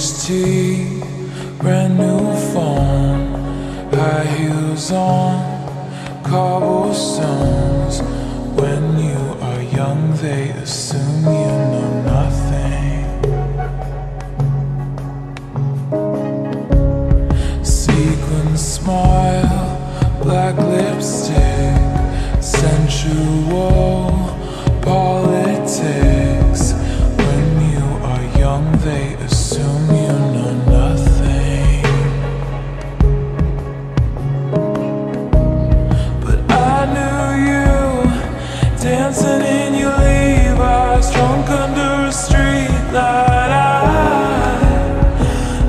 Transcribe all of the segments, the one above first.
60, brand new phone, high heels on, cobblestones. When you are young, they assume you know nothing. Sequin smile, black lipstick, sensual politics. When you are young, they assume you know nothing. But I knew you dancing in your Levi's, drunk under a street light.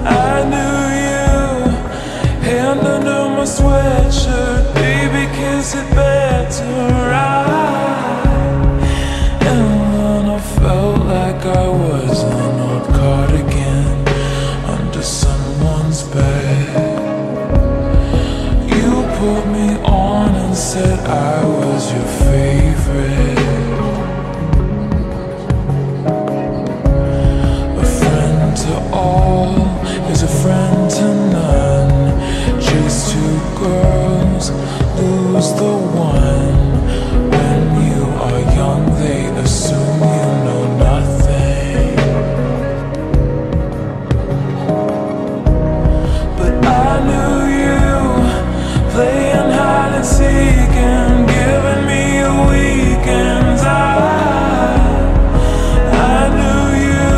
I knew you, hand under my sweatshirt, baby, kiss it back. To ride. And when I felt like I was an old cardigan under someone's bed, you put me on and said I was your favorite. A friend to all is a friend to none. Chase two girls, lose the one. When you are young, they assume you know nothing. But I knew you, playing hide and seek and giving me a weekend's eye. I knew you,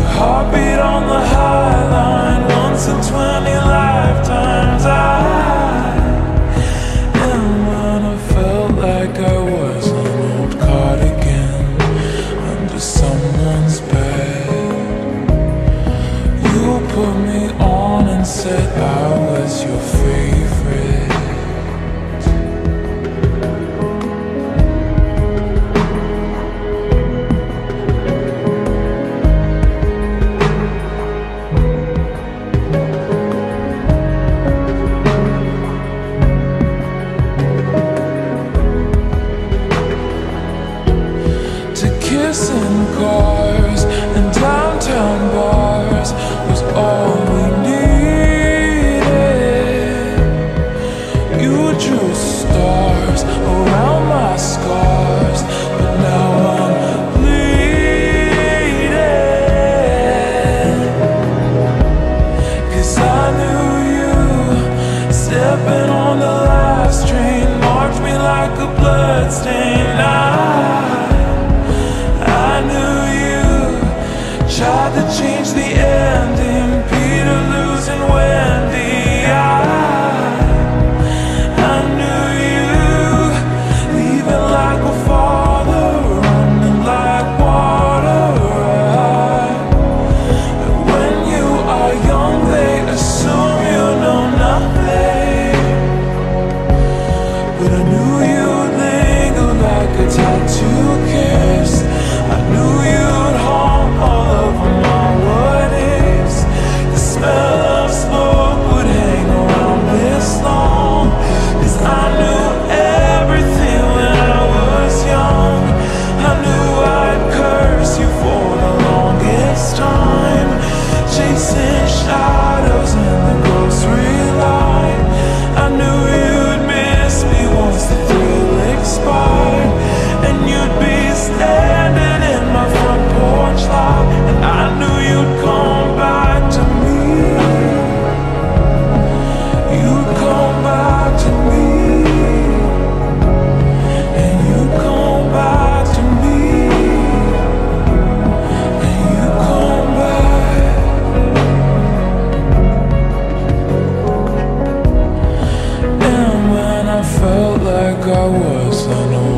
your heartbeat on the high line, once in 20 lifetimes. I was an old cardigan under someone's bed. You put me on and said I was your favorite. In cars and downtown bars was all we needed. You drew stars around my scars, but now I'm bleeding. 'Cause I knew you, stepping on the last train, marked me like a bloodstain. Tried to change the ending, Peter losing Wendy. I knew you, leaving like a father, running like water. But when you are young, they assume you know nothing. But I knew you'd linger like a tattoo kiss. I knew you. I felt like I was an old